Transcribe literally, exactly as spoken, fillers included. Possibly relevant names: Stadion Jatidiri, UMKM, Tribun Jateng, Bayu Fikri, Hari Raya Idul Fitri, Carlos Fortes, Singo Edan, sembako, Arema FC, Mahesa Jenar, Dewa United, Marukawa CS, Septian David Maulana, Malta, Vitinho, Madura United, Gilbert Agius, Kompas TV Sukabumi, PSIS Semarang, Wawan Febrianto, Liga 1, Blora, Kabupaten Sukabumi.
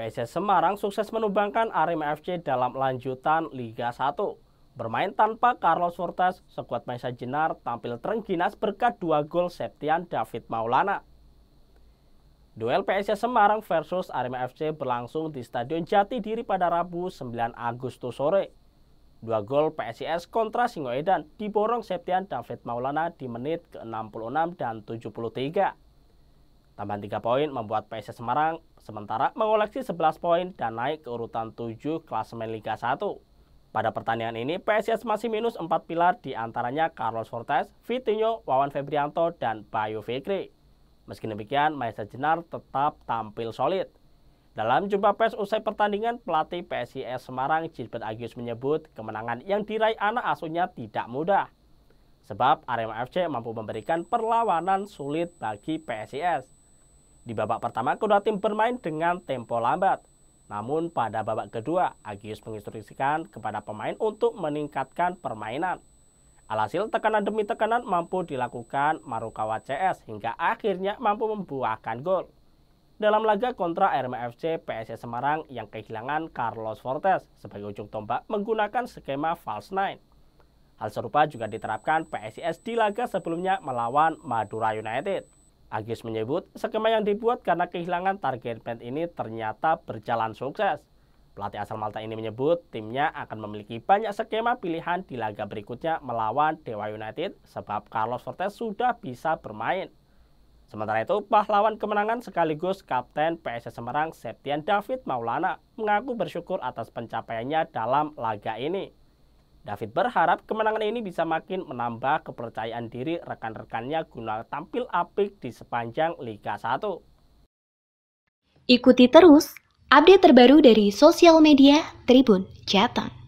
P S I S Semarang sukses menumbangkan Arema F C dalam lanjutan Liga satu. Bermain tanpa Carlos Fortes, skuad Mahesa Jenar tampil terengginas berkat dua gol Septian David Maulana. Duel P S I S Semarang versus Arema F C berlangsung di Stadion Jatidiri pada Rabu sembilan Agustus sore. Dua gol P S I S kontra Singo Edan diborong Septian David Maulana di menit ke enam puluh enam dan tujuh puluh tiga. Tambahan tiga poin membuat P S I S Semarang sementara mengoleksi sebelas poin dan naik ke urutan tujuh klasemen Liga satu. Pada pertandingan ini, P S I S masih minus empat pilar diantaranya Carlos Fortes, Vitinho, Wawan Febrianto, dan Bayu Fikri. Meski demikian, Mahesa Jenar tetap tampil solid. Dalam jumpa pers usai pertandingan, pelatih P S I S Semarang Gilbert Agius menyebut kemenangan yang diraih anak asuhnya tidak mudah. Sebab Arema F C mampu memberikan perlawanan sulit bagi P S I S. Di babak pertama, kedua tim bermain dengan tempo lambat. Namun pada babak kedua, Agius menginstruksikan kepada pemain untuk meningkatkan permainan. Alhasil tekanan demi tekanan mampu dilakukan Marukawa C S hingga akhirnya mampu membuahkan gol. Dalam laga kontra Arema F C, P S I S Semarang yang kehilangan Carlos Fortes sebagai ujung tombak menggunakan skema false nine. Hal serupa juga diterapkan P S I S di laga sebelumnya melawan Madura United. Agius menyebut skema yang dibuat karena kehilangan target man ini ternyata berjalan sukses. Pelatih asal Malta ini menyebut timnya akan memiliki banyak skema pilihan di laga berikutnya melawan Dewa United sebab Carlos Fortes sudah bisa bermain. Sementara itu, pahlawan kemenangan sekaligus kapten P S I S Semarang Septian David Maulana mengaku bersyukur atas pencapaiannya dalam laga ini. David berharap kemenangan ini bisa makin menambah kepercayaan diri rekan-rekannya guna tampil apik di sepanjang Liga satu. Ikuti terus update terbaru dari sosial media Tribun Jateng.